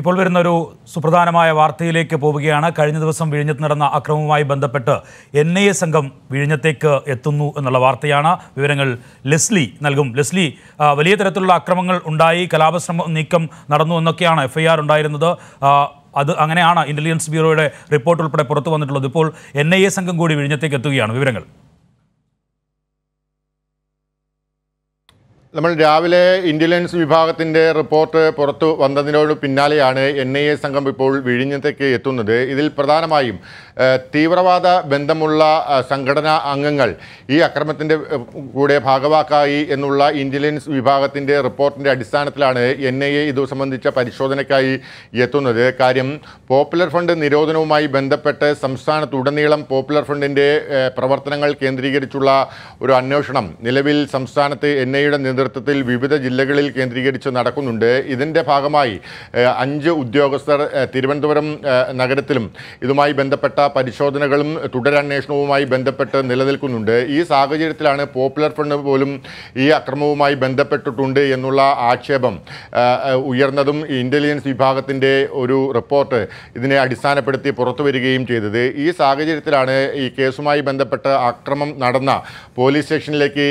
ഇപ്പോൾ വരുന്ന ഒരു സുപ്രധാനമായ വാർത്തയിലേക്ക് പോവുകയാണ്. കഴിഞ്ഞ ദിവസം വിഴിഞ്ഞത്ത് നടന്ന അക്രമവുമായി ബന്ധപ്പെട്ട് NIA സംഘം വിഴിഞ്ഞത്തേക്ക് എത്തുന്നു എന്നുള്ള വാർത്തയാണ്. വിവരങ്ങൾ ലെസ്ലി നൽകും. ലെസ്ലി, വലിയ തരത്തിലുള്ള അക്രമങ്ങൾ ഉണ്ടായി, കലാപശ്രമം നീക്കം നടന്നു എന്നൊക്കെയാണ് FIR ഉണ്ടായിരുന്നത്. അത് അങ്ങനെയാണ് ഇന്റലിജൻസ് ബ്യൂറോയുടെ റിപ്പോർട്ട് ഉൾപ്പെടെ പുറത്തു വന്നിട്ടുള്ളത്. ഇപ്പോൾ NIA സംഘം കൂടി വിഴിഞ്ഞത്തേക്ക് എത്തുകയാണ്. വിവരങ്ങൾ. നമ്മൾ രാവിലെ ഇന്റലിജൻസ് വിഭാഗത്തിൻ്റെ റിപ്പോർട്ട് പുറത്തു വന്നതിനോട് പിന്നാലെയാണ് NIA സംഘം ഇപ്പോൾ വിഴിഞ്ഞത്തേക്ക് എത്തുന്നത്. ഇതിൽ പ്രധാനമായും തീവ്രവാദ ബന്ധമുള്ള സംഘടനാ അംഗങ്ങൾ ഈ അക്രമത്തിൻ്റെ കൂടെ ഭാഗവാക്കായി എന്നുള്ള ഇന്റലിജൻസ് വിഭാഗത്തിൻ്റെ റിപ്പോർട്ടിൻ്റെ അടിസ്ഥാനത്തിലാണ് NIA ഇത് സംബന്ധിച്ച പരിശോധനയ്ക്കായി എത്തുന്നത്. കാര്യം പോപ്പുലർ ഫ്രണ്ട് നിരോധനവുമായി ബന്ധപ്പെട്ട് സംസ്ഥാനത്തുടനീളം പോപ്പുലർ ഫ്രണ്ടിൻ്റെ പ്രവർത്തനങ്ങൾ കേന്ദ്രീകരിച്ചുള്ള ഒരു അന്വേഷണം നിലവിൽ സംസ്ഥാനത്ത് NIAയുടെ നേതൃത്വത്തിൽ വിവിധ ജില്ലകളിൽ കേന്ദ്രീകരിച്ച് നടക്കുന്നുണ്ട്. ഇതിൻ്റെ ഭാഗമായി 5 ഉദ്യോഗസ്ഥർ തിരുവനന്തപുരം നഗരത്തിലും ഇതുമായി ബന്ധപ്പെട്ട പരിശോധനകളും തുടരന്വേഷണവുമായി ബന്ധപ്പെട്ട് നിലനിൽക്കുന്നുണ്ട്. ഈ സാഹചര്യത്തിലാണ് പോപ്പുലർ ഫ്രണ്ട് പോലും ഈ അക്രമവുമായി ബന്ധപ്പെട്ടിട്ടുണ്ട് എന്നുള്ള ആക്ഷേപം ഉയർന്നതും ഇൻ്റലിജൻസ് വിഭാഗത്തിൻ്റെ ഒരു റിപ്പോർട്ട് ഇതിനെ അടിസ്ഥാനപ്പെടുത്തി പുറത്തു വരികയും ചെയ്തത്. ഈ സാഹചര്യത്തിലാണ് ഈ കേസുമായി ബന്ധപ്പെട്ട് അക്രമം നടന്ന പോലീസ് സ്റ്റേഷനിലേക്ക്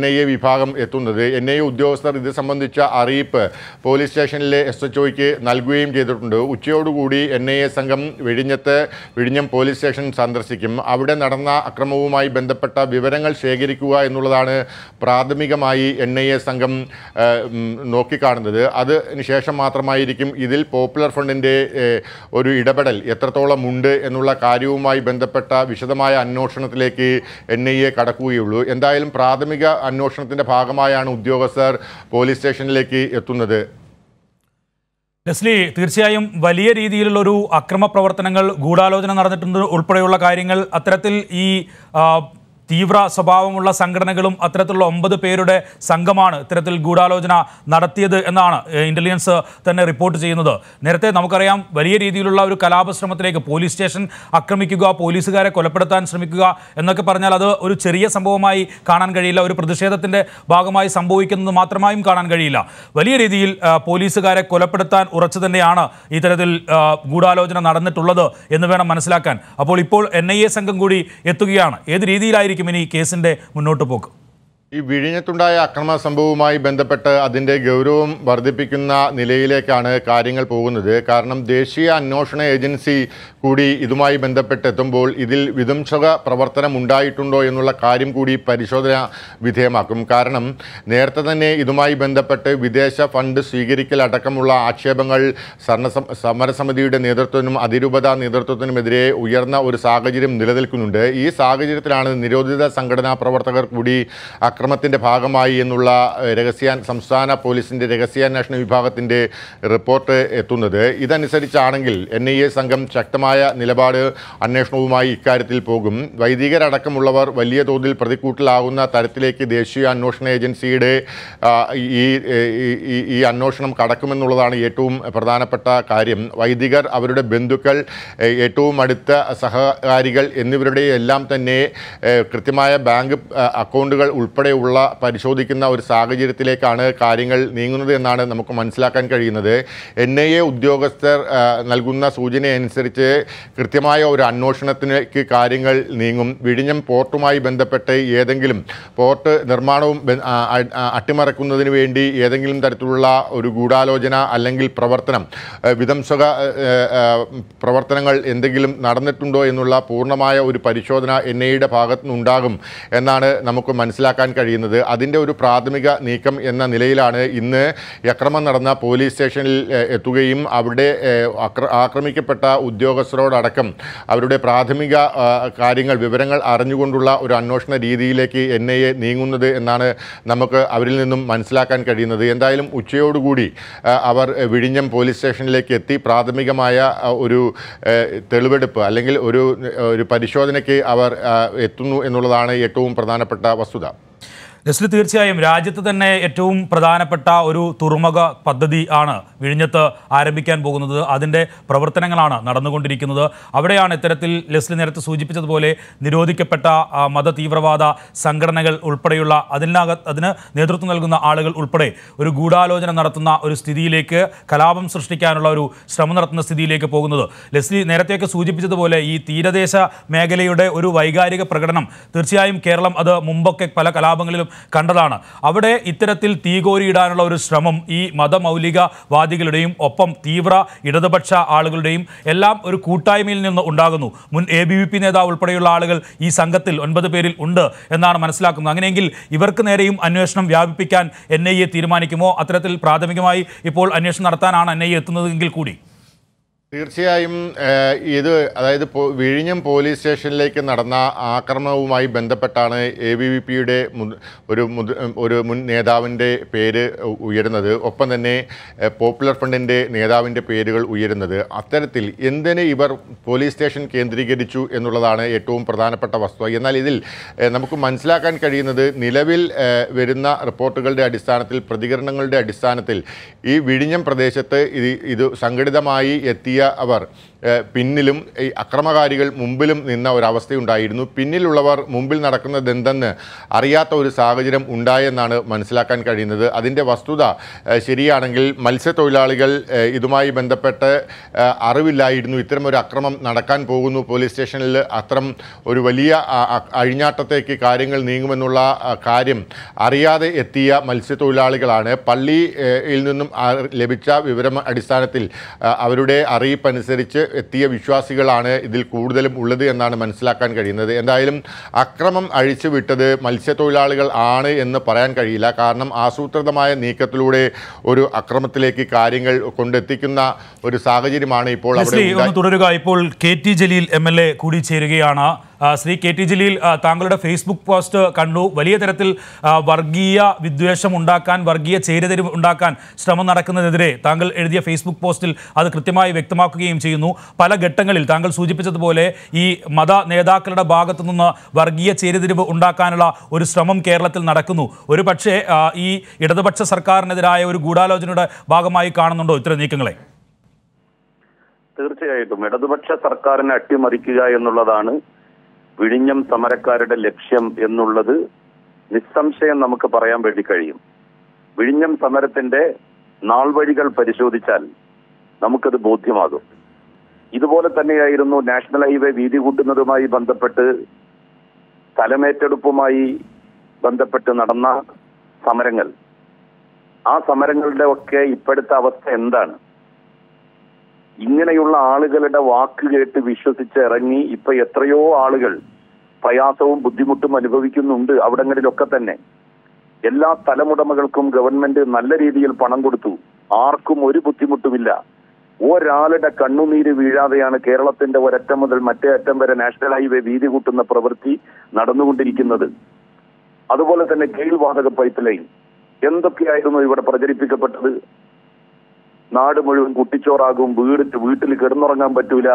NIA വിഭാഗം എത്തുന്നത്. NIA ഉദ്യോഗസ്ഥർ ഇത് സംബന്ധിച്ച അറിയിപ്പ് പോലീസ് സ്റ്റേഷനിലെ SHOയ്ക്ക് നൽകുകയും ചെയ്തിട്ടുണ്ട്. ഉച്ചയോടുകൂടി NIA സംഘം വിഴിഞ്ഞം പോലീസ് സ്റ്റേഷൻ സന്ദർശിക്കും. അവിടെ നടന്ന അക്രമവുമായി ബന്ധപ്പെട്ട വിവരങ്ങൾ ശേഖരിക്കുക എന്നുള്ളതാണ് പ്രാഥമികമായി NIA സംഘം നോക്കിക്കാണുന്നത്. അതിന് ശേഷം മാത്രമായിരിക്കും ഇതിൽ പോപ്പുലർ ഫ്രണ്ടിൻ്റെ ഒരു ഇടപെടൽ എത്രത്തോളം ഉണ്ട് എന്നുള്ള കാര്യവുമായി ബന്ധപ്പെട്ട വിശദമായ അന്വേഷണത്തിലേക്ക് NIA കടക്കുകയുള്ളൂ. എന്തായാലും പ്രാഥമിക അന്വേഷണത്തിൻ്റെ ഭാഗമായാണ് ഉദ്യോഗസ്ഥർ പോലീസ് സ്റ്റേഷനിലേക്ക് എത്തുന്നത്. ലെസ്ലി, തീർച്ചയായും വലിയ രീതിയിലുള്ളൊരു അക്രമ പ്രവർത്തനങ്ങൾ, ഗൂഢാലോചന നടന്നിട്ടുണ്ട് ഉൾപ്പെടെയുള്ള കാര്യങ്ങൾ, അത്തരത്തിൽ ഈ തീവ്ര സ്വഭാവമുള്ള സംഘടനകളും അത്തരത്തിലുള്ള 9 പേരുടെ സംഘമാണ് ഇത്തരത്തിൽ ഗൂഢാലോചന നടത്തിയത് എന്നാണ് ഇന്റലിജൻസ് തന്നെ റിപ്പോർട്ട് ചെയ്യുന്നത്. നേരത്തെ നമുക്കറിയാം വലിയ രീതിയിലുള്ള ഒരു കലാപശ്രമത്തിലേക്ക്, പോലീസ് സ്റ്റേഷൻ ആക്രമിക്കുക, പോലീസുകാരെ കൊലപ്പെടുത്താൻ ശ്രമിക്കുക എന്നൊക്കെ പറഞ്ഞാൽ അത് ഒരു ചെറിയ സംഭവമായി കാണാൻ കഴിയില്ല, ഒരു പ്രതിഷേധത്തിൻ്റെ ഭാഗമായി സംഭവിക്കുന്നത് മാത്രമായും കാണാൻ കഴിയില്ല. വലിയ രീതിയിൽ പോലീസുകാരെ കൊലപ്പെടുത്താൻ ഉറച്ചു തന്നെയാണ് ഇത്തരത്തിൽ ഗൂഢാലോചന നടന്നിട്ടുള്ളത് എന്ന് വേണം മനസ്സിലാക്കാൻ. അപ്പോൾ ഇപ്പോൾ NIA സംഘം കൂടി എത്തുകയാണ്. ഏത് രീതിയിലായിരിക്കും ഇനി കേസിന്റെ മുന്നോട്ട് പോക്ക്? ഈ വിഴിഞ്ഞത്തുണ്ടായ അക്രമ സംഭവവുമായി ബന്ധപ്പെട്ട് അതിൻ്റെ ഗൗരവം വർദ്ധിപ്പിക്കുന്ന നിലയിലേക്കാണ് കാര്യങ്ങൾ പോകുന്നത്. കാരണം ദേശീയ അന്വേഷണ ഏജൻസി കൂടി ഇതുമായി ബന്ധപ്പെട്ടെത്തുമ്പോൾ ഇതിൽ വിധ്വംസക പ്രവർത്തനം ഉണ്ടായിട്ടുണ്ടോ എന്നുള്ള കാര്യം കൂടി പരിശോധന വിധേയമാക്കും. കാരണം നേരത്തെ തന്നെ ഇതുമായി ബന്ധപ്പെട്ട് വിദേശ ഫണ്ട് സ്വീകരിക്കൽ അടക്കമുള്ള ആക്ഷേപങ്ങൾ സമരസമിതിയുടെ നേതൃത്വത്തിനും അതിരൂപത നേതൃത്വത്തിനുമെതിരെ ഉയർന്ന ഒരു സാഹചര്യം നിലനിൽക്കുന്നുണ്ട്. ഈ സാഹചര്യത്തിലാണ് നിരോധിത സംഘടനാ പ്രവർത്തകർ കൂടി അക്രമത്തിൻ്റെ ഭാഗമായി എന്നുള്ള സംസ്ഥാന പോലീസിൻ്റെ രഹസ്യാന്വേഷണ വിഭാഗത്തിൻ്റെ റിപ്പോർട്ട് എത്തുന്നത്. ഇതനുസരിച്ചാണെങ്കിൽ NIA സംഘം ശക്തമായ നിലപാട് അന്വേഷണവുമായി ഇക്കാര്യത്തിൽ പോകും. വൈദികരടക്കമുള്ളവർ വലിയ തോതിൽ പ്രതിക്കൂട്ടിലാകുന്ന തരത്തിലേക്ക് ദേശീയ അന്വേഷണ ഏജൻസിയുടെ ഈ അന്വേഷണം കടക്കുമെന്നുള്ളതാണ് ഏറ്റവും പ്രധാനപ്പെട്ട കാര്യം. വൈദികർ, അവരുടെ ബന്ധുക്കൾ, ഏറ്റവും അടുത്ത സഹകാരികൾ എന്നിവരുടെ എല്ലാം തന്നെ കൃത്യമായ ബാങ്ക് അക്കൗണ്ടുകൾ ഉൾപ്പെടെയുള്ള പരിശോധിക്കുന്ന ഒരു സാഹചര്യത്തിലേക്കാണ് കാര്യങ്ങൾ നീങ്ങുന്നത് എന്നാണ് നമുക്ക് മനസ്സിലാക്കാൻ കഴിയുന്നത്. NIA ഉദ്യോഗസ്ഥർ നൽകുന്ന സൂചനയനുസരിച്ച് കൃത്യമായ ഒരു അന്വേഷണത്തിലേക്ക് കാര്യങ്ങൾ നീങ്ങും. വിഴിഞ്ഞം പോർട്ടുമായി ബന്ധപ്പെട്ട് ഏതെങ്കിലും പോർട്ട് നിർമ്മാണവും അട്ടിമറിക്കുന്നതിന് വേണ്ടി ഏതെങ്കിലും തരത്തിലുള്ള ഒരു ഗൂഢാലോചന അല്ലെങ്കിൽ പ്രവർത്തനം, വിധ്വംസക പ്രവർത്തനങ്ങൾ എന്തെങ്കിലും നടന്നിട്ടുണ്ടോ എന്നുള്ള പൂർണ്ണമായ ഒരു പരിശോധന NIAയുടെ ഭാഗത്തുനിന്നുണ്ടാകും എന്നാണ് നമുക്ക് മനസ്സിലാക്കാൻ കഴിയുന്നത്. അതിൻ്റെ ഒരു പ്രാഥമിക നീക്കം എന്ന നിലയിലാണ് ഇന്ന് അക്രമം നടന്ന പോലീസ് സ്റ്റേഷനിൽ എത്തുകയും അവിടെ ആക്രമിക്കപ്പെട്ട ഉദ്യോഗസ്ഥരോടക്കം അവരുടെ പ്രാഥമിക കാര്യങ്ങൾ, വിവരങ്ങൾ അറിഞ്ഞുകൊണ്ടുള്ള ഒരു അന്വേഷണ രീതിയിലേക്ക് NIA നീങ്ങുന്നത് എന്നാണ് നമുക്ക് അവരിൽ നിന്നും മനസ്സിലാക്കാൻ കഴിയുന്നത്. എന്തായാലും ഉച്ചയോടുകൂടി അവർ വിഴിഞ്ഞം പോലീസ് സ്റ്റേഷനിലേക്ക് എത്തി പ്രാഥമികമായ ഒരു തെളിവെടുപ്പ് അല്ലെങ്കിൽ ഒരു പരിശോധനയ്ക്ക് അവർ എത്തുന്നു എന്നുള്ളതാണ് ഏറ്റവും പ്രധാനപ്പെട്ട വസ്തുത. Nestle തീർച്ചയായും രാജ്യത്ത് തന്നെ ഏറ്റവും പ്രധാനപ്പെട്ട ഒരു തുറമുഖ പദ്ധതി ആണ് വിഴിഞ്ഞത്ത് ആരംഭിക്കാൻ പോകുന്നത് അതിന്റെ പ്രവർത്തനങ്ങളാണ് നടന്നുകൊണ്ടിരിക്കുന്നത് അവിടെയാണ് ഇത്തരത്തിൽ ലെസ്ലി നേരത്തെ സൂചിപ്പിച്ചതുപോലെ നിരോധിക്കപ്പെട്ട മതതീവ്രവാദ സംഘടനകൾ ഉൾപ്പെടെയുള്ള അതിന് നേതൃത്വം നൽകുന്ന ആളുകൾ ഉൾപ്പെടെ ഒരു ഗൂഢാലോചന നടത്തുന്ന ഒരു സ്ഥിതിയിലേക്ക് കലാപം സൃഷ്ടിക്കാനുള്ള ഒരു ശ്രമം നടത്തുന്ന സ്ഥിതിയിലേക്ക് പോകുന്നത് ലെസ്ലി നേരത്തെയൊക്കെ സൂചിപ്പിച്ചതുപോലെ ഈ തീരദേശ മേഖലയുടെ ഒരു വൈകാരിക പ്രകടനം തീർച്ചയായും കേരളം അത് മുമ്പൊക്കെ പല കലാപങ്ങളിലും കണ്ടതാണ് അവിടെ ഇത്തരത്തിൽ തീകോരിയിടാനുള്ള ഒരു ശ്രമം ഈ മതമൗലികവാദികളുടെയും ഒപ്പം തീവ്ര ഇടതുപക്ഷ ആളുകളുടെയും എല്ലാം ഒരു കൂട്ടായ്മയിൽ നിന്ന് ഉണ്ടാകുന്നു മുൻ ABVP നേതാവ് ഉൾപ്പെടെയുള്ള ആളുകൾ ഈ സംഘത്തിൽ 9 പേരിൽ ഉണ്ട് എന്നാണ് മനസ്സിലാക്കുന്നത് അങ്ങനെയെങ്കിൽ ഇവർക്ക് നേരെയും അന്വേഷണം വ്യാപിപ്പിക്കാൻ NIA തീരുമാനിക്കുമോ അത്തരത്തിൽ പ്രാഥമികമായി ഇപ്പോൾ അന്വേഷണം നടത്താനാണ് NIA എത്തുന്നതെങ്കിൽ കൂടി തീർച്ചയായും ഇത് അതായത് വിഴിഞ്ഞം പോലീസ് സ്റ്റേഷനിലേക്ക് നടന്ന ആക്രമണവുമായി ബന്ധപ്പെട്ടാണ് ABVPയുടെ ഒരു മുൻ നേതാവിൻ്റെ പേര് ഉയരുന്നത് ഒപ്പം തന്നെ പോപ്പുലർ ഫ്രണ്ടിൻ്റെ നേതാവിൻ്റെ പേരുകൾ ഉയരുന്നത് അത്തരത്തിൽ എന്തിന് ഇവർ പോലീസ് സ്റ്റേഷൻ കേന്ദ്രീകരിച്ചു എന്നുള്ളതാണ് ഏറ്റവും പ്രധാനപ്പെട്ട വസ്തുത എന്നാൽ ഇതിൽ നമുക്ക് മനസ്സിലാക്കാൻ കഴിയുന്നത് നിലവിൽ വരുന്ന റിപ്പോർട്ടുകളുടെ അടിസ്ഥാനത്തിൽ പ്രതികരണങ്ങളുടെ അടിസ്ഥാനത്തിൽ ഈ വിഴിഞ്ഞം പ്രദേശത്ത് ഇത് സംഘടിതമായി എത്തി അവർ പിന്നിലും ഈ അക്രമകാരികൾ മുമ്പിലും നിന്ന ഒരവസ്ഥയുണ്ടായിരുന്നു പിന്നിലുള്ളവർ മുമ്പിൽ നടക്കുന്നതെന്തെന്ന് അറിയാത്ത ഒരു സാഹചര്യം ഉണ്ടായെന്നാണ് മനസ്സിലാക്കാൻ കഴിയുന്നത് അതിൻ്റെ വസ്തുത ശരിയാണെങ്കിൽ മത്സ്യത്തൊഴിലാളികൾ ഇതുമായി ബന്ധപ്പെട്ട് അറിവില്ലായിരുന്നു ഇത്തരമൊരു അക്രമം നടക്കാൻ പോകുന്നു പോലീസ് സ്റ്റേഷനിൽ അത്തരം ഒരു വലിയ അഴിഞ്ഞാട്ടത്തേക്ക് കാര്യങ്ങൾ നീങ്ങുമെന്നുള്ള കാര്യം അറിയാതെ എത്തിയ മത്സ്യത്തൊഴിലാളികളാണ് പള്ളിയിൽ നിന്നും ലഭിച്ച വിവരം അടിസ്ഥാനത്തിൽ അവരുടെ അറിയിപ്പനുസരിച്ച് എത്തിയ വിശ്വാസികളാണ് ഇതിൽ കൂടുതലും ഉള്ളത് എന്നാണ് മനസ്സിലാക്കാൻ കഴിയുന്നത് എന്തായാലും അക്രമം അഴിച്ചുവിട്ടത് മത്സ്യത്തൊഴിലാളികൾ ആണ് എന്ന് പറയാൻ കഴിയില്ല കാരണം ആസൂത്രിതമായ നീക്കത്തിലൂടെ ഒരു അക്രമത്തിലേക്ക് കാര്യങ്ങൾ കൊണ്ടെത്തിക്കുന്ന ഒരു സാഹചര്യമാണ് ഇപ്പോൾ തുടരുക ഇപ്പോൾ KT ജലീൽ MLA കൂടി ചേരുകയാണ് ശ്രീ KT ജലീൽ താങ്കളുടെ ഫേസ്ബുക്ക് പോസ്റ്റ് കണ്ടു വലിയ തരത്തിൽ വർഗീയ വിദ്വേഷം ഉണ്ടാക്കാൻ വർഗീയ ചേരിതിരിവ് ഉണ്ടാക്കാൻ ശ്രമം നടക്കുന്നതിനെതിരെ താങ്കൾ എഴുതിയ ഫേസ്ബുക്ക് പോസ്റ്റിൽ അത് കൃത്യമായി വ്യക്തമാക്കുകയും ചെയ്യുന്നു പല ഘട്ടങ്ങളിൽ താങ്കൾ സൂചിപ്പിച്ചതുപോലെ ഈ മത നേതാക്കളുടെ ഭാഗത്തു നിന്ന് വർഗീയ ചേരിതിരിവ് ഉണ്ടാക്കാനുള്ള ഒരു ശ്രമം കേരളത്തിൽ നടക്കുന്നു ഒരു പക്ഷേ ഈ ഇടതുപക്ഷ സർക്കാരിനെതിരായ ഒരു ഗൂഢാലോചനയുടെ ഭാഗമായി കാണുന്നുണ്ടോ ഇത്തരം നീക്കങ്ങളെ തീർച്ചയായിട്ടും ഇടതുപക്ഷ സർക്കാരിനെ അട്ടിമറിക്കുക എന്നുള്ളതാണ് വിഴിഞ്ഞം സമരക്കാരുടെ ലക്ഷ്യം എന്നുള്ളത് നിസ്സംശയം നമുക്ക് പറയാൻ വേണ്ടി കഴിയും വിഴിഞ്ഞം സമരത്തിന്റെ നാൾവഴികൾ പരിശോധിച്ചാൽ നമുക്കത് ബോധ്യമാകും ഇതുപോലെ തന്നെയായിരുന്നു നാഷണൽ ഹൈവേ വീതി കൂട്ടുന്നതുമായി ബന്ധപ്പെട്ട് സ്ഥലമേറ്റെടുപ്പുമായി ബന്ധപ്പെട്ട് നടന്ന സമരങ്ങൾ ആ സമരങ്ങളുടെ ഒക്കെ ഇപ്പോഴത്തെ അവസ്ഥ എന്താണ് ഇങ്ങനെയുള്ള ആളുകളുടെ വാക്ക് കേട്ട് വിശ്വസിച്ച് ഇറങ്ങി ഇപ്പൊ എത്രയോ ആളുകൾ പ്രയാസവും ബുദ്ധിമുട്ടും അനുഭവിക്കുന്നുണ്ട് അവിടങ്ങളിലൊക്കെ തന്നെ എല്ലാ സ്ഥലമുടമകൾക്കും ഗവൺമെന്റ് നല്ല രീതിയിൽ പണം കൊടുത്തു ആർക്കും ഒരു ബുദ്ധിമുട്ടുമില്ല ഒരാളുടെ കണ്ണുനീര് വീഴാതെയാണ് കേരളത്തിന്റെ ഒരറ്റം മുതൽ മറ്റേ അറ്റം വരെ നാഷണൽ ഹൈവേ വീതി കൂട്ടുന്ന പ്രവൃത്തി നടന്നുകൊണ്ടിരിക്കുന്നത് അതുപോലെ തന്നെ കീഴ്വാതക പൈപ്പ് ലൈൻ എന്തൊക്കെയായിരുന്നു ഇവിടെ പ്രചരിപ്പിക്കപ്പെട്ടത് നാട് മുഴുവൻ കുട്ടിച്ചോറാകും വീട്ടിൽ കിടന്നുറങ്ങാൻ പറ്റൂല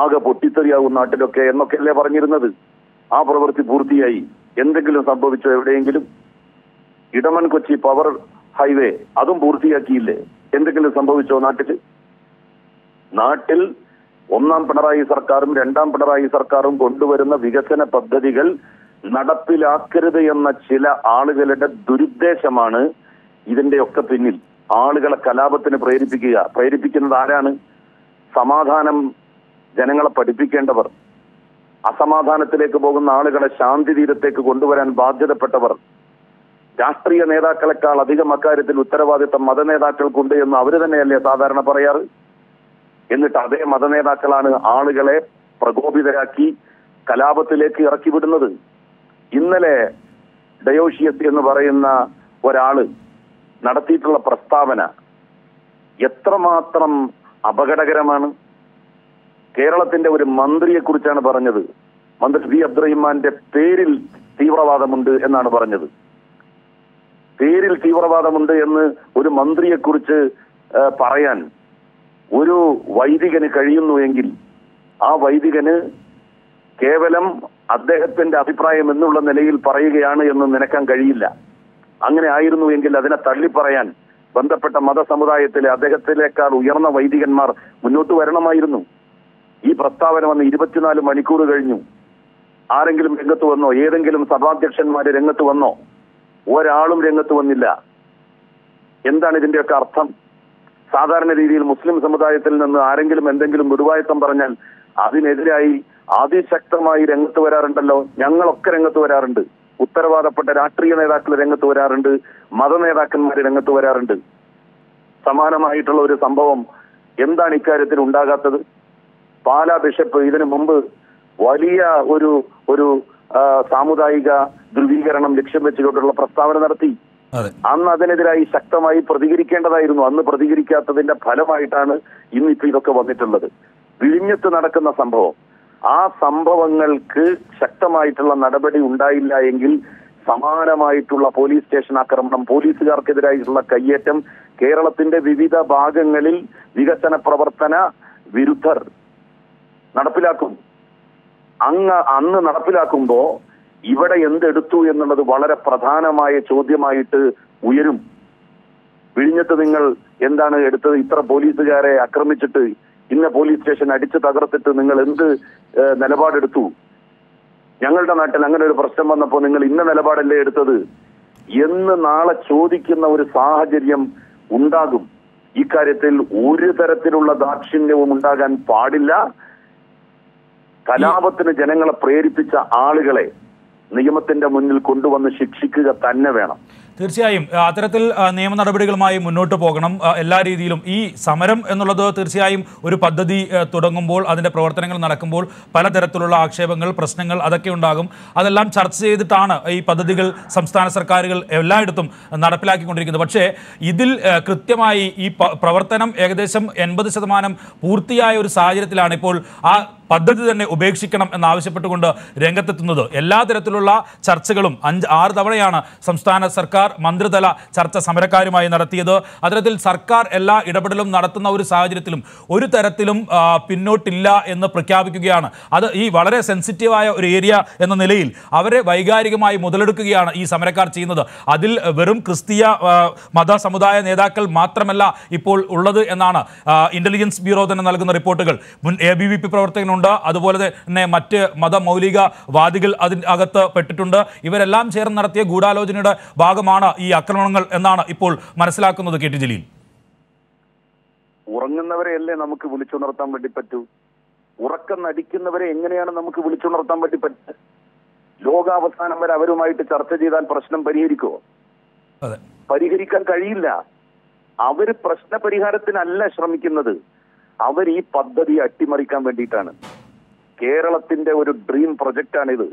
ആകെ പൊട്ടിത്തെറിയാകും നാട്ടിലൊക്കെ എന്നൊക്കെയല്ലേ പറഞ്ഞിരുന്നത് ആ പ്രവൃത്തി പൂർത്തിയായി എന്തെങ്കിലും സംഭവിച്ചോ എവിടെയെങ്കിലും ഇടമൺ കൊച്ചി പവർ ഹൈവേ അതും പൂർത്തിയാക്കിയില്ലേ എന്തെങ്കിലും സംഭവിച്ചോ നാട്ടിൽ ഒന്നാം പിണറായി സർക്കാരും രണ്ടാം പിണറായി സർക്കാരും കൊണ്ടുവരുന്ന വികസന പദ്ധതികൾ നടപ്പിലാക്കരുത് എന്ന ചില ആളുകളുടെ ദുരുദ്ദേശമാണ് ഇതിന്റെയൊക്കെ പിന്നിൽ ആളുകളെ കലാപത്തിന് പ്രേരിപ്പിക്കുന്നത് ആരാണ് സമാധാനം ജനങ്ങളെ പഠിപ്പിക്കേണ്ടവർ അസമാധാനത്തിലേക്ക് പോകുന്ന ആളുകളെ ശാന്തി തീരത്തേക്ക് കൊണ്ടുവരാൻ ബാധ്യതപ്പെട്ടവർ രാഷ്ട്രീയ നേതാക്കളെക്കാൾ അധികം അക്കാര്യത്തിൽ ഉത്തരവാദിത്തം മതനേതാക്കൾക്കുണ്ട് എന്ന് അവർ തന്നെയല്ലേ സാധാരണ പറയാറ് എന്നിട്ട് അതേ മതനേതാക്കളാണ് ആളുകളെ പ്രകോപിതരാക്കി കലാപത്തിലേക്ക് ഇറക്കി വിടുന്നത് ഇന്നലെ ഡയോഷ്യസ് എന്ന് പറയുന്ന ഒരാള് നടത്തിയിട്ടുള്ള പ്രസ്താവന എത്രമാത്രം അപകടകരമാണ് കേരളത്തിന്റെ ഒരു മന്ത്രിയെക്കുറിച്ചാണ് പറഞ്ഞത് മന്ത്രി വി അബ്ദുറഹിമാന്റെ പേരിൽ തീവ്രവാദമുണ്ട് എന്നാണ് പറഞ്ഞത് പേരിൽ തീവ്രവാദമുണ്ട് എന്ന് ഒരു മന്ത്രിയെക്കുറിച്ച് പറയാൻ ഒരു വൈദികന് കഴിയുന്നുവെങ്കിൽ ആ വൈദികന് കേവലം അദ്ദേഹത്തിന്റെ അഭിപ്രായം എന്നുള്ള നിലയിൽ പറയുകയാണ് എന്ന് നിനക്കാൻ കഴിയില്ല. അങ്ങനെ ആയിരുന്നുവെങ്കിൽ അതിനെ തള്ളിപ്പറയാൻ ബന്ധപ്പെട്ട മതസമുദായത്തിലെ അദ്ദേഹത്തിലേക്കാൾ ഉയർന്ന വൈദികന്മാർ മുന്നോട്ട് വരണമായിരുന്നു. ഈ പ്രസ്താവന വന്ന് 24 മണിക്കൂർ കഴിഞ്ഞു. ആരെങ്കിലും രംഗത്ത് വന്നോ? ഏതെങ്കിലും സഭാധ്യക്ഷന്മാര് രംഗത്ത് വന്നോ? ഒരാളും രംഗത്ത് വന്നില്ല. എന്താണ് ഇതിന്റെയൊക്കെ അർത്ഥം? സാധാരണ രീതിയിൽ മുസ്ലിം സമുദായത്തിൽ നിന്ന് ആരെങ്കിലും എന്തെങ്കിലും ഗുരുവായത്തം പറഞ്ഞാൽ അതിനെതിരായി അതിശക്തമായി രംഗത്ത് വരാറുണ്ടല്ലോ. ഞങ്ങളൊക്കെ രംഗത്ത് വരാറുണ്ട്. ഉത്തരവാദപ്പെട്ട രാഷ്ട്രീയ നേതാക്കൾ രംഗത്ത് വരാറുണ്ട്, മത നേതാക്കന്മാർ രംഗത്ത് വരാറുണ്ട്. സമാനമായിട്ടുള്ള ഒരു സംഭവം എന്താണ് ഇക്കാര്യത്തിൽ ഉണ്ടാകാത്തത്? പാലാ ബിഷപ്പ് ഇതിനു മുമ്പ് വലിയ ഒരു ഒരു സാമുദായിക ധ്രുവീകരണം ലക്ഷ്യം വെച്ചുകൊണ്ടുള്ള പ്രസ്താവന നടത്തി. അന്ന് അതിനെതിരായി ശക്തമായി പ്രതികരിക്കേണ്ടതായിരുന്നു. അന്ന് പ്രതികരിക്കാത്തതിന്റെ ഫലമായിട്ടാണ് ഇന്നിപ്പോ ഇതൊക്കെ വന്നിട്ടുള്ളത്. വിഴിഞ്ഞത്ത് നടക്കുന്ന സംഭവം, ആ സംഭവങ്ങൾക്ക് ശക്തമായിട്ടുള്ള നടപടി ഉണ്ടായില്ല എങ്കിൽ സമാനമായിട്ടുള്ള പോലീസ് സ്റ്റേഷൻ ആക്രമണം, പോലീസുകാർക്കെതിരായിട്ടുള്ള കയ്യേറ്റം, കേരളത്തിന്റെ വിവിധ ഭാഗങ്ങളിൽ വികസന പ്രവർത്തന വിരുദ്ധർ നടപ്പിലാക്കും. അന്ന് നടപ്പിലാക്കുമ്പോ ഇവിടെ എന്തെടുത്തു എന്നുള്ളത് വളരെ പ്രധാനമായ ചോദ്യമായിട്ട് ഉയരും. വിഴിഞ്ഞത്ത് നിങ്ങൾ എന്താണ് എടുത്തത്? ഇത്ര പോലീസുകാരെ ആക്രമിച്ചിട്ട്, ഇന്ന പോലീസ് സ്റ്റേഷൻ അടിച്ചു തകർത്തിട്ട് നിങ്ങൾ എന്ത് നിലപാടെടുത്തു? ഞങ്ങളുടെ നാട്ടിൽ അങ്ങനെ ഒരു പ്രശ്നം വന്നപ്പോൾ നിങ്ങൾ ഇന്ന നിലപാടല്ലേ എടുത്തത് എന്ന് നാളെ ചോദിക്കുന്ന ഒരു സാഹചര്യം ഉണ്ടാകും. ഇക്കാര്യത്തിൽ ഒരു തരത്തിലുള്ള ദാക്ഷിണ്യവും ഉണ്ടാകാൻ പാടില്ല. കലാപത്തിന് ജനങ്ങളെ പ്രേരിപ്പിച്ച ആളുകളെ നിയമത്തിന്റെ മുന്നിൽ കൊണ്ടുവന്ന് ശിക്ഷിക്കുക തന്നെ വേണം. തീർച്ചയായും അത്തരത്തിൽ നിയമ നടപടികളുമായി മുന്നോട്ട് പോകണം എല്ലാ രീതിയിലും. ഈ സമരം എന്നുള്ളത് തീർച്ചയായും ഒരു പദ്ധതി തുടങ്ങുമ്പോൾ, അതിൻ്റെ പ്രവർത്തനങ്ങൾ നടക്കുമ്പോൾ പലതരത്തിലുള്ള ആക്ഷേപങ്ങൾ, പ്രശ്നങ്ങൾ അതൊക്കെ ഉണ്ടാകും. അതെല്ലാം ചർച്ച ചെയ്തിട്ടാണ് ഈ പദ്ധതികൾ സംസ്ഥാന സർക്കാരുകൾ എല്ലായിടത്തും നടപ്പിലാക്കിക്കൊണ്ടിരിക്കുന്നത്. പക്ഷേ ഇതിൽ കൃത്യമായി ഈ പ്രവർത്തനം ഏകദേശം 80% പൂർത്തിയായ ഒരു സാഹചര്യത്തിലാണ് ഇപ്പോൾ ആ പദ്ധതി തന്നെ ഉപേക്ഷിക്കണം എന്നാവശ്യപ്പെട്ടുകൊണ്ട് രംഗത്തെത്തുന്നത്. എല്ലാ തരത്തിലുള്ള ചർച്ചകളും 5-6 തവണയാണ് സംസ്ഥാന സർക്കാർ മന്ത്രിതല ചർച്ച സമരക്കാരുമായി നടത്തിയത്. അത്തരത്തിൽ സർക്കാർ എല്ലാ ഇടപെടലും നടത്തുന്ന ഒരു സാഹചര്യത്തിലും ഒരു തരത്തിലും പിന്നോട്ടില്ല എന്ന് പ്രഖ്യാപിക്കുകയാണ്. അത് ഈ വളരെ സെൻസിറ്റീവായ ഒരു ഏരിയ എന്ന നിലയിൽ അവരെ വൈകാരികമായി മുതലെടുക്കുകയാണ് ഈ സമരക്കാർ ചെയ്യുന്നത്. അതിൽ വെറും ക്രിസ്തീയ മത സമുദായ നേതാക്കൾ മാത്രമല്ല ഇപ്പോൾ ഉള്ളത് എന്നാണ് ഇന്റലിജൻസ് ബ്യൂറോ തന്നെ നൽകുന്ന റിപ്പോർട്ടുകൾ. മുൻ ABVP പ്രവർത്തകനുണ്ട്, അതുപോലെ തന്നെ മറ്റ് മതമൗലികവാദികൾ അതിനകത്ത് പെട്ടിട്ടുണ്ട്. ഇവരെല്ലാം ചേർന്ന് നടത്തിയ ഗൂഢാലോചനയുടെ ഭാഗമാണ് ഈ ആക്രമണങ്ങൾ എന്നാണ് ഇപ്പോൾ മനസ്സിലാക്കുന്നത്. KT ജലീൽ, ഉറങ്ങുന്നവരെയല്ലേ നമുക്ക് വിളിച്ചുണർത്താൻ വേണ്ടി പറ്റൂ? ഉറക്കം നടിക്കുന്നവരെ എങ്ങനെയാണ് നമുക്ക് വിളിച്ചുണർത്താൻ വേണ്ടി പറ്റുക? ലോകാവസാനം വരെ അവരുമായിട്ട് ചർച്ച ചെയ്താൽ പ്രശ്നം പരിഹരിക്കുമോ? പരിഹരിക്കാൻ കഴിയില്ല. അവര് പ്രശ്ന പരിഹാരത്തിനല്ല ശ്രമിക്കുന്നത്, അവർ ഈ പദ്ധതി അട്ടിമറിക്കാൻ വേണ്ടിയിട്ടാണ്. കേരളത്തിന്റെ ഒരു ഡ്രീം പ്രൊജക്റ്റാണിത്.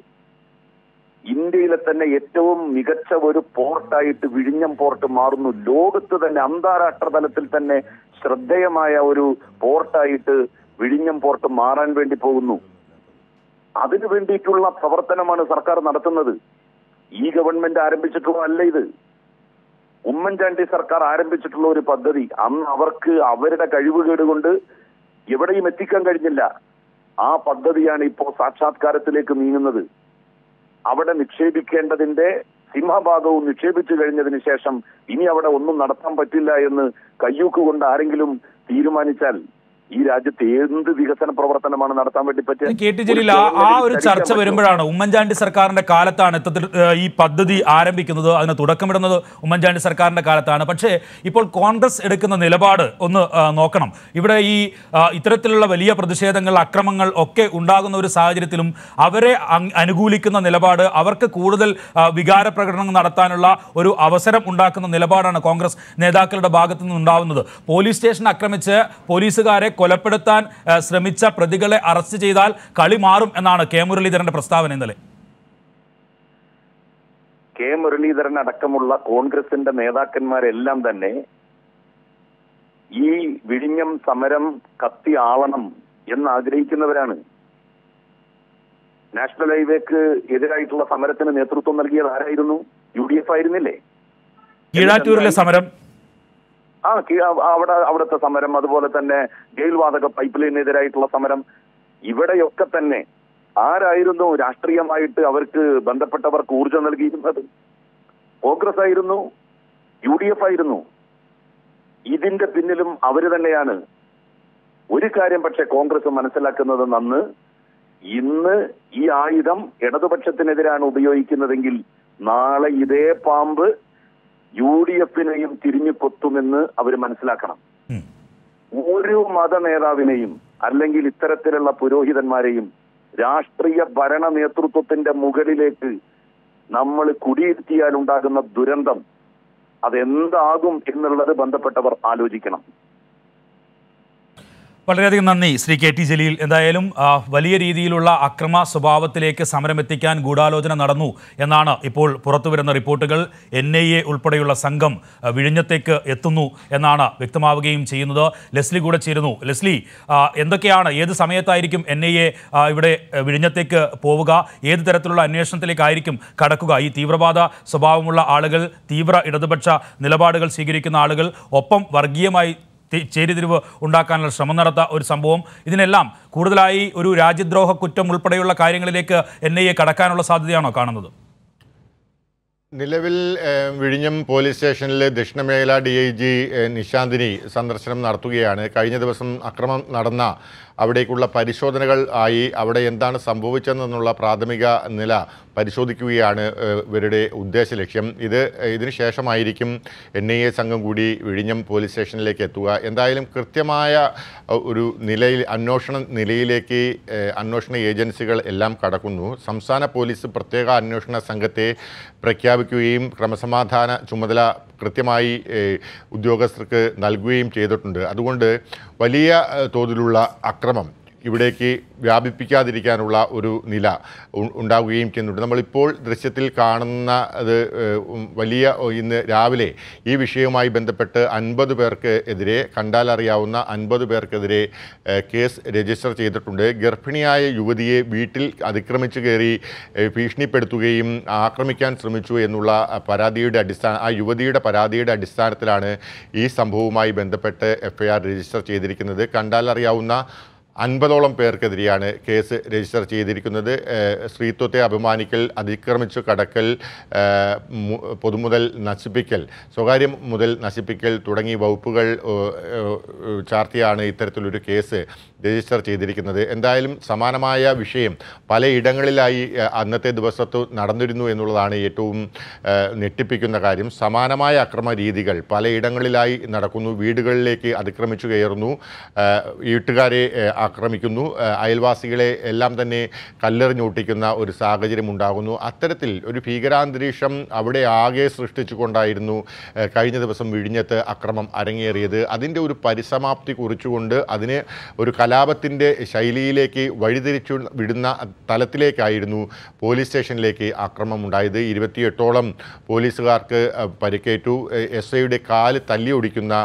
ഇന്ത്യയിലെ തന്നെ ഏറ്റവും മികച്ച ഒരു പോർട്ടായിട്ട് വിഴിഞ്ഞം പോർട്ട് മാറുന്നു. ലോകത്ത് തന്നെ അന്താരാഷ്ട്ര തലത്തിൽ തന്നെ ശ്രദ്ധേയമായ ഒരു പോർട്ടായിട്ട് വിഴിഞ്ഞം പോർട്ട് മാറാൻ വേണ്ടി പോകുന്നു. അതിനു വേണ്ടിയിട്ടുള്ള പ്രവർത്തനമാണ് സർക്കാർ നടത്തുന്നത്. ഈ ഗവൺമെന്റ് ആരംഭിച്ചിട്ടുള്ള അല്ല ഇത്. ഉമ്മൻചാണ്ടി സർക്കാർ ആരംഭിച്ചിട്ടുള്ള ഒരു പദ്ധതി അന്ന് അവർക്ക് അവരുടെ കഴിവുകേട് കൊണ്ട് എവിടെയും എത്തിക്കാൻ കഴിഞ്ഞില്ല. ആ പദ്ധതിയാണ് ഇപ്പോൾ സാക്ഷാത്കാരത്തിലേക്ക് നീങ്ങുന്നത്. അവിടെ നിക്ഷേപിക്കേണ്ടതിന്റെ സിംഹഭാഗവും നിക്ഷേപിച്ചു കഴിഞ്ഞതിന് ശേഷം ഇനി അവിടെ ഒന്നും നടത്താൻ പറ്റില്ല എന്ന് കയ്യൂക്ക് കൊണ്ട് ആരെങ്കിലും തീരുമാനിച്ചാൽ ഈ രാജ്യത്ത് എന്ത് വികസന പ്രവർത്തനമാണ് നടത്താൻ വേണ്ടി പറ്റുക? KT ജലീൽ, ആ ഒരു ചർച്ച വരുമ്പോഴാണ് ഉമ്മൻചാണ്ടി സർക്കാരിന്റെ കാലത്താണ് ഈ പദ്ധതി ആരംഭിക്കുന്നത്, അതിന് തുടക്കമിടുന്നത് ഉമ്മൻചാണ്ടി സർക്കാരിന്റെ കാലത്താണ്. പക്ഷേ ഇപ്പോൾ കോൺഗ്രസ് എടുക്കുന്ന നിലപാട് ഒന്ന് നോക്കണം. ഇവിടെ ഈ ഇത്തരത്തിലുള്ള വലിയ പ്രതിഷേധങ്ങൾ, അക്രമങ്ങൾ ഒക്കെ ഉണ്ടാകുന്ന ഒരു സാഹചര്യത്തിലും അവരെ അനുകൂലിക്കുന്ന നിലപാട്, അവർക്ക് കൂടുതൽ വികാര പ്രകടനങ്ങൾ നടത്താനുള്ള ഒരു അവസരം ഉണ്ടാക്കുന്ന നിലപാടാണ് കോൺഗ്രസ് നേതാക്കളുടെ ഭാഗത്തു നിന്നുണ്ടാവുന്നത്. പോലീസ് സ്റ്റേഷൻ ആക്രമിച്ച് പോലീസുകാരെ കൊലപ്പെടുത്താൻ ശ്രമിച്ച പ്രതികളെ അറസ്റ്റ് ചെയ്താൽ കളി മാറും എന്നാണ് കെ മുരളീധരന്റെ പ്രസ്താവന. ഇന്നലെ കെ മുരളീധരൻ അടക്കമുള്ള കോൺഗ്രസിന്റെ നേതാക്കന്മാരെല്ലാം തന്നെ ഈ വിഴിഞ്ഞം സമരം കത്തി ആവണം എന്ന് ആഗ്രഹിക്കുന്നവരാണ്. നാഷണൽ ഹൈവേക്ക് എതിരായിട്ടുള്ള സമരത്തിന് നേതൃത്വം നൽകിയത് ആരായിരുന്നു? UDF ആയിരുന്നില്ലേ? കീഴാറ്റൂരിലെ സമരം, അവിടുത്തെ സമരം, അതുപോലെ തന്നെ ജയിൽവാതക പൈപ്പ് ലൈനെതിരായിട്ടുള്ള സമരം, ഇവിടെയൊക്കെ തന്നെ ആരായിരുന്നു രാഷ്ട്രീയമായിട്ട് അവർക്ക് ബന്ധപ്പെട്ടവർക്ക് ഊർജ്ജം നൽകിയിരുന്നത്? കോൺഗ്രസ് ആയിരുന്നു, യുഡിഎഫ് ആയിരുന്നു. ഇതിന്റെ പിന്നിലും അവര് തന്നെയാണ്. ഒരു കാര്യം പക്ഷെ കോൺഗ്രസ് മനസ്സിലാക്കുന്നത് നന്ന്, ഇന്ന് ഈ ആയുധം ഇടതുപക്ഷത്തിനെതിരാണ് ഉപയോഗിക്കുന്നതെങ്കിൽ നാളെ ഇതേ പാമ്പ് യു ഡി എഫിനെയും തിരിഞ്ഞു കൊത്തുമെന്ന് അവർ മനസ്സിലാക്കണം. ഒരു മത നേതാവിനെയും അല്ലെങ്കിൽ ഇത്തരത്തിലുള്ള പുരോഹിതന്മാരെയും രാഷ്ട്രീയ ഭരണ നേതൃത്വത്തിന്റെ മുകളിലേക്ക് നമ്മൾ കുടിയിരുത്തിയാൽ ഉണ്ടാകുന്ന ദുരന്തം അതെന്താകും എന്നുള്ളത് ബന്ധപ്പെട്ടവർ ആലോചിക്കണം. വളരെയധികം നന്ദി ശ്രീ കെ ടി ജലീൽ. എന്തായാലും വലിയ രീതിയിലുള്ള അക്രമ സ്വഭാവത്തിലേക്ക് സമരം എത്തിക്കാൻ ഗൂഢാലോചന നടന്നു എന്നാണ് ഇപ്പോൾ പുറത്തുവരുന്ന റിപ്പോർട്ടുകൾ. NIA ഉൾപ്പെടെയുള്ള സംഘം വിഴിഞ്ഞത്തേക്ക് എത്തുന്നു എന്നാണ് വ്യക്തമാവുകയും ചെയ്യുന്നത്. ലെസ്ലി കൂടെ ചേരുന്നു. ലെസ്ലി, എന്തൊക്കെയാണ്, ഏത് സമയത്തായിരിക്കും NIA ഇവിടെ വിഴിഞ്ഞത്തേക്ക് പോവുക? ഏത് തരത്തിലുള്ള അന്വേഷണത്തിലേക്കായിരിക്കും കടക്കുക? ഈ തീവ്രവാദ സ്വഭാവമുള്ള ആളുകൾ, തീവ്ര ഇടതുപക്ഷ നിലപാടുകൾ സ്വീകരിക്കുന്ന ആളുകൾ, ഒപ്പം വർഗീയമായി ചേരിതിരിവ് ഉണ്ടാക്കാനുള്ള ശ്രമം നടത്തുന്ന ഒരു സംഭവം, ഇതിനെല്ലാം കൂടുതലായി ഒരു രാജ്യദ്രോഹ കുറ്റം ഉൾപ്പെടെയുള്ള കാര്യങ്ങളിലേക്ക് NIA കടക്കാനുള്ള സാധ്യതയാണോ കാണുന്നത്? നിലവിൽ വിഴിഞ്ഞം പോലീസ് സ്റ്റേഷനിൽ ദക്ഷിണമേഖല DIG നിശാന്തിനി സന്ദർശനം നടത്തുകയാണ്. കഴിഞ്ഞ ദിവസം അക്രമം നടന്ന അവിടേക്കുള്ള പരിശോധനകൾ ആയി അവിടെ എന്താണ് സംഭവിച്ചതെന്നുള്ള പ്രാഥമിക നില പരിശോധിക്കുകയാണ് ഇവരുടെ ഉദ്ദേശ ലക്ഷ്യം. ഇതിന് ശേഷമായിരിക്കും NIA സംഘം കൂടി വിഴിഞ്ഞം പോലീസ് സ്റ്റേഷനിലേക്ക് എത്തുക. എന്തായാലും കൃത്യമായ ഒരു നിലയിൽ നിലയിലേക്ക് അന്വേഷണ ഏജൻസികൾ എല്ലാം കടക്കുന്നു. സംസ്ഥാന പോലീസ് പ്രത്യേക അന്വേഷണ സംഘത്തെ പ്രഖ്യാപിക്കുകയും ക്രമസമാധാന ചുമതല കൃത്യമായി ഉദ്യോഗസ്ഥർക്ക് നൽകുകയും ചെയ്തിട്ടുണ്ട്. അതുകൊണ്ട് വലിയ തോതിലുള്ള അക്രമം ഇവിടേക്ക് വ്യാപിപ്പിക്കാതിരിക്കാനുള്ള ഒരു നില ഉണ്ടാവുകയും ചെയ്യുന്നുണ്ട്. നമ്മളിപ്പോൾ ദൃശ്യത്തിൽ കാണുന്ന അത് വലിയ ഇന്ന് രാവിലെ ഈ വിഷയവുമായി ബന്ധപ്പെട്ട് 50 പേർക്ക് എതിരെ, കണ്ടാലറിയാവുന്ന 50 പേർക്കെതിരെ കേസ് രജിസ്റ്റർ ചെയ്തിട്ടുണ്ട്. ഗർഭിണിയായ യുവതിയെ വീട്ടിൽ അതിക്രമിച്ചു കയറി ഭീഷണിപ്പെടുത്തുകയും ആക്രമിക്കാൻ ശ്രമിച്ചു എന്നുള്ള യുവതിയുടെ പരാതിയുടെ അടിസ്ഥാനത്തിലാണ് ഈ സംഭവവുമായി ബന്ധപ്പെട്ട് FIR രജിസ്റ്റർ ചെയ്തിരിക്കുന്നത്. കണ്ടാലറിയാവുന്ന 50ഓളം പേർക്കെതിരെയാണ് കേസ് രജിസ്റ്റർ ചെയ്തിരിക്കുന്നത്. സ്ത്രീത്വത്തെ അപമാനിക്കൽ, അതിക്രമിച്ചു കടക്കൽ, പൊതുമുതൽ നശിപ്പിക്കൽ, സ്വകാര്യ മുതൽ നശിപ്പിക്കൽ തുടങ്ങിയ വകുപ്പുകൾ ചാർത്തിയാണ് ഇത്തരത്തിലൊരു കേസ് രജിസ്റ്റർ ചെയ്തിരിക്കുന്നത്. എന്തായാലും സമാനമായ വിഷയം പലയിടങ്ങളിലായി അന്നത്തെ ദിവസത്ത് നടന്നിരുന്നു എന്നുള്ളതാണ് ഏറ്റവും ഞെട്ടിപ്പിക്കുന്ന കാര്യം. സമാനമായ അക്രമ രീതികൾ പലയിടങ്ങളിലായി നടക്കുന്നു. വീടുകളിലേക്ക് അതിക്രമിച്ചു കയറുന്നു, വീട്ടുകാരെ ആക്രമിക്കുന്നു, അയൽവാസികളെ എല്ലാം തന്നെ കല്ലെറിഞ്ഞൊട്ടിക്കുന്ന ഒരു സാഹചര്യം ഉണ്ടാകുന്നു. അത്തരത്തിൽ ഒരു ഭീകരാന്തരീക്ഷം അവിടെ ആകെ സൃഷ്ടിച്ചുകൊണ്ടായിരുന്നു കഴിഞ്ഞ ദിവസം വിഴിഞ്ഞത്ത് അക്രമം അരങ്ങേറിയത്. അതിൻ്റെ ഒരു പരിസമാപ്തി കുറിച്ചുകൊണ്ട് അതിനെ ഒരു കലാപത്തിൻ്റെ ശൈലിയിലേക്ക് വഴിതിരിച്ചു വിടുന്ന തലത്തിലേക്കായിരുന്നു പോലീസ് സ്റ്റേഷനിലേക്ക് ആക്രമം ഉണ്ടായത്. 28ഓളം പോലീസുകാർക്ക് പരിക്കേറ്റു. SIയുടെ കാല് തല്ലിയൊടിക്കുന്ന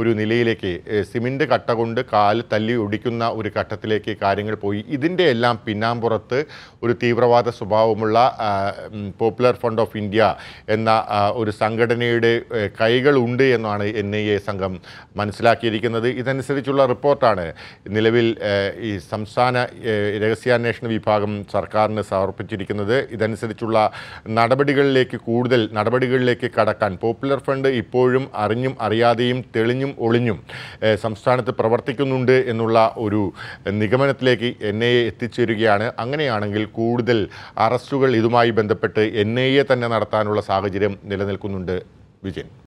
ഒരു നിലയിലേക്ക്, സിമൻ്റ് കട്ട കൊണ്ട് കാല് തല്ലിയൊടിക്കുന്ന ഒരു ഘട്ടത്തിലേക്ക് കാര്യങ്ങൾ പോയി. ഇതിൻ്റെ എല്ലാം പിന്നാമ്പുറത്ത് ഒരു തീവ്രവാദ സ്വഭാവമുള്ള പോപ്പുലർ ഫ്രണ്ട് ഓഫ് ഇന്ത്യ എന്ന ഒരു സംഘടനയുടെ കൈകളുണ്ട് എന്നാണ് NIA സംഘം മനസ്സിലാക്കിയിരിക്കുന്നത്. ഇതനുസരിച്ചുള്ള റിപ്പോർട്ടാണ് നിലവിൽ ഈ സംസ്ഥാന രഹസ്യാന്വേഷണ വിഭാഗം സർക്കാരിന് സമർപ്പിച്ചിരിക്കുന്നത്. ഇതനുസരിച്ചുള്ള നടപടികളിലേക്ക് കടക്കാൻ പോപ്പുലർ ഫ്രണ്ട് ഇപ്പോഴും അറിഞ്ഞും അറിയാതെയും തെളിഞ്ഞും ഒളിഞ്ഞും സംസ്ഥാനത്ത് പ്രവർത്തിക്കുന്നുണ്ട് എന്നുള്ള ഒരു നിഗമനത്തിലേക്ക് NIA എത്തിച്ചേരുകയാണ്. അങ്ങനെയാണെങ്കിൽ കൂടുതൽ അറസ്റ്റുകൾ ഇതുമായി ബന്ധപ്പെട്ട് NIA തന്നെ നടത്താനുള്ള സാഹചര്യം നിലനിൽക്കുന്നുണ്ട്. വിജയൻ.